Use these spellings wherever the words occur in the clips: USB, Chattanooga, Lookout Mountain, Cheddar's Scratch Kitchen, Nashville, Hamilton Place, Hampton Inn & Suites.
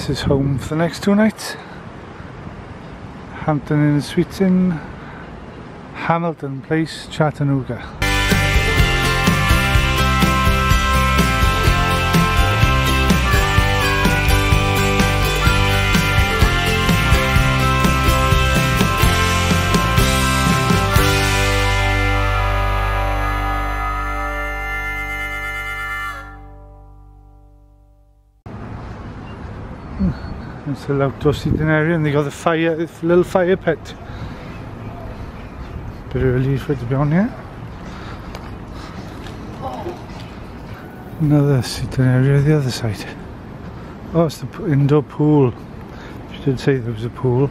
This is home for the next two nights. Hampton Inn & Suites in Hamilton Place, Chattanooga. It's a loud outdoor seating area, and they got the fire, this little fire pit. Bit of a relief for it to be on here. Another seating area the other side. Oh, it's the indoor pool. She did say there was a pool.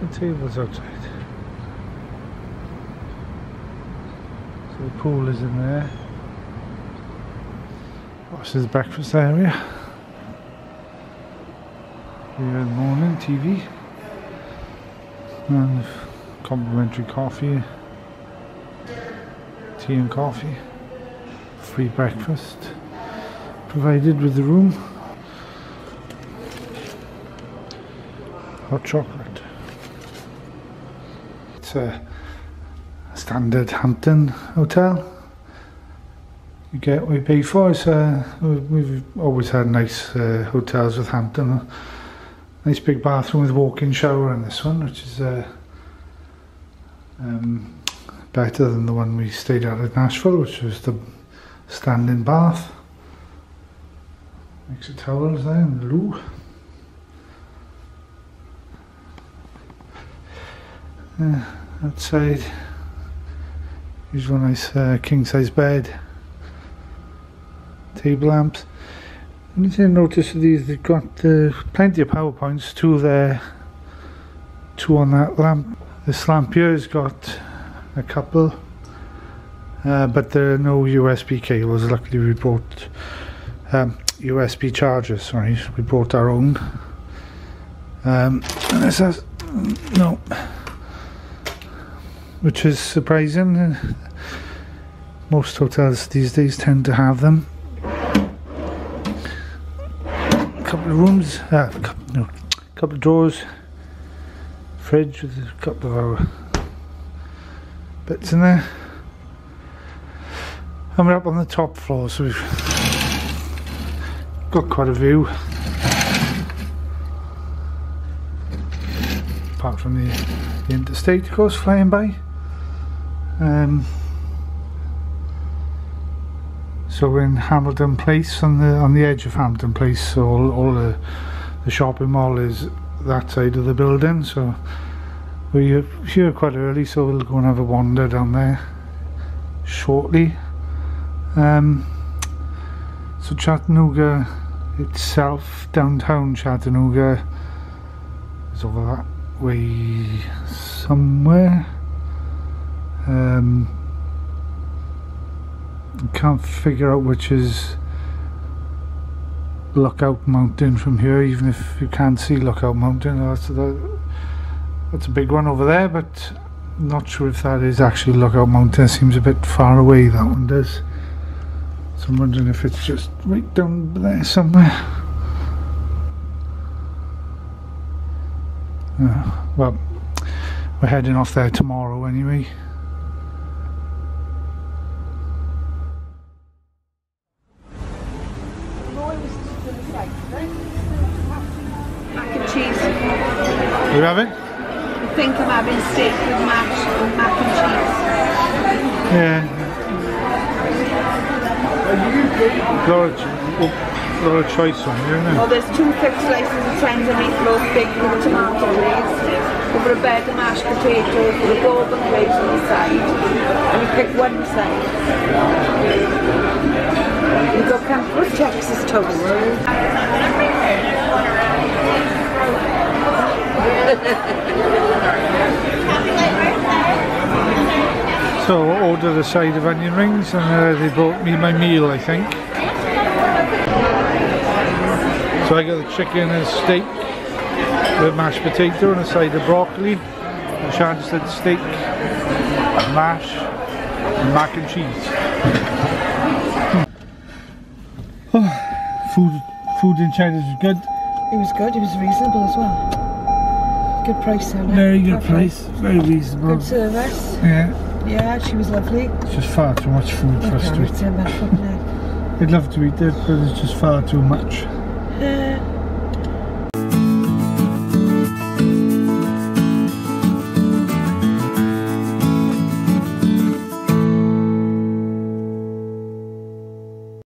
The table's outside. So the pool is in there. Oh, this is the breakfast area. Here in the morning, TV and complimentary coffee, tea and coffee, free breakfast provided with the room, hot chocolate. It's a standard Hampton hotel. You get what you pay for. It's we've always had nice hotels with Hampton. Nice big bathroom with walk-in shower in this one, which is better than the one we stayed at Nashville, which was the standing bath. Extra towels there and the loo. Outside, here's one nice king-size bed. Table lamps. The only thing I noticed with these, they've got plenty of power points, two there, two on that lamp. This lamp here has got a couple, but there are no USB cables. Luckily we brought USB chargers, sorry, we brought our own. No, which is surprising. Most hotels these days tend to have them. Couple of rooms, couple of drawers, fridge with a couple of our bits in there, and we're up on the top floor, so we've got quite a view, apart from the interstate of course flying by. So we're in Hamilton Place, on the edge of Hamilton Place, so all the shopping mall is that side of the building, so we're here quite early, so we'll go and have a wander down there shortly. So Chattanooga itself, downtown Chattanooga, is over that way somewhere. Can't figure out which is Lookout Mountain from here, even if you can't see Lookout Mountain. That's a big one over there, but not sure if that is actually Lookout Mountain. It seems a bit far away, that one does, so I'm wondering if it's just right down there somewhere. Well, we're heading off there tomorrow anyway. You having? I think I'm having steak with mac and cheese. Yeah. Got a choice on here, isn't it? Well, there's two thick slices of tender meatloaf baked with tomato glaze, over a bed of mashed potatoes with a golden glaze on the side. And you pick one side. You've got Campbell's Texas toast. So ordered a side of onion rings, and they brought me my meal, I think. So I got the chicken and steak with mashed potato and a side of broccoli, and Shan said steak, mash and mac and cheese. Oh, food Food in Cheddar's was good. It was good. It was reasonable as well. Good price, Sarah. Very good price. Very reasonable. Good service. Yeah. Yeah, she was lovely. It's just far too much food for us to eat. We'd love to eat it, but it's just far too much.